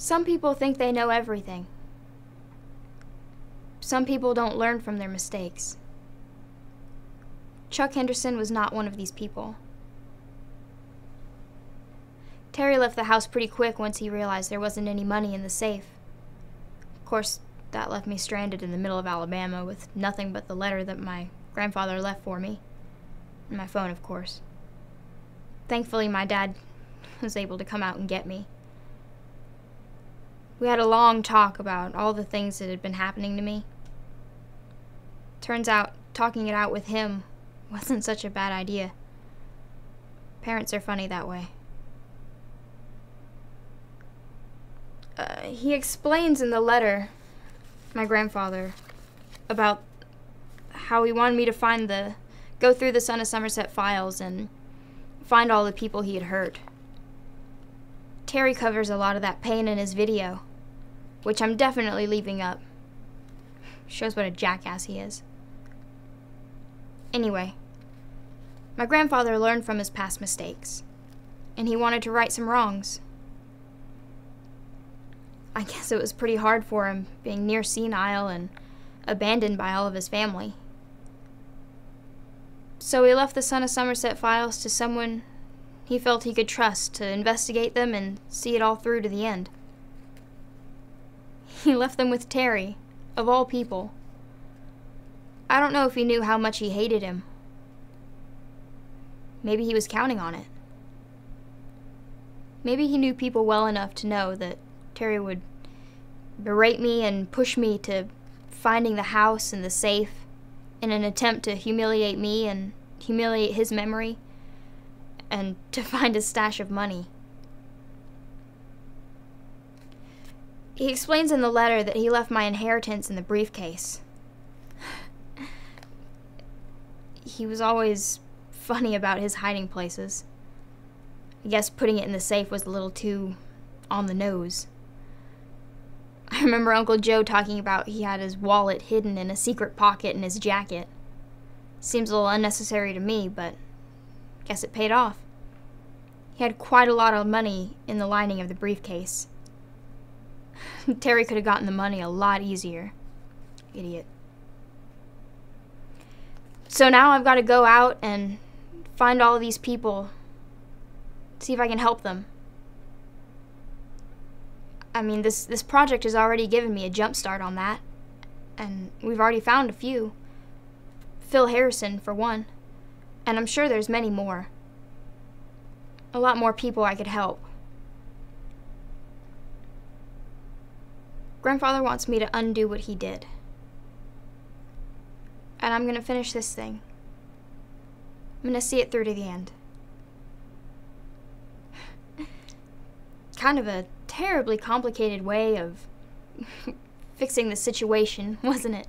Some people think they know everything. Some people don't learn from their mistakes. Chuck Henderson was not one of these people. Terry left the house pretty quick once he realized there wasn't any money in the safe. Of course, that left me stranded in the middle of Alabama with nothing but the letter that my grandfather left for me. And my phone, of course. Thankfully, my dad was able to come out and get me. We had a long talk about all the things that had been happening to me. Turns out, talking it out with him wasn't such a bad idea. Parents are funny that way. He explains in the letter, my grandfather, about how he wanted me to go through the Son of Somerset files and find all the people he had hurt. Terry covers a lot of that pain in his video, which I'm definitely leaving up. Shows what a jackass he is. Anyway, my grandfather learned from his past mistakes, and he wanted to right some wrongs. I guess it was pretty hard for him, being near senile and abandoned by all of his family. So he left the Son of Somerset files to someone he felt he could trust to investigate them and see it all through to the end. He left them with Terry, of all people. I don't know if he knew how much he hated him. Maybe he was counting on it. Maybe he knew people well enough to know that Terry would berate me and push me to finding the house and the safe in an attempt to humiliate me and humiliate his memory, and to find a stash of money. He explains in the letter that he left my inheritance in the briefcase. He was always funny about his hiding places. I guess putting it in the safe was a little too on the nose. I remember Uncle Joe talking about he had his wallet hidden in a secret pocket in his jacket. Seems a little unnecessary to me, but guess it paid off. He had quite a lot of money in the lining of the briefcase. Terry could have gotten the money a lot easier. Idiot. So now I've got to go out and find all of these people, see if I can help them. I mean, this project has already given me a jump start on that, and we've already found a few. Phil Harrison, for one. And I'm sure there's many more. A lot more people I could help. Grandfather wants me to undo what he did. And I'm gonna finish this thing. I'm gonna see it through to the end. Kind of a terribly complicated way of fixing the situation, wasn't it?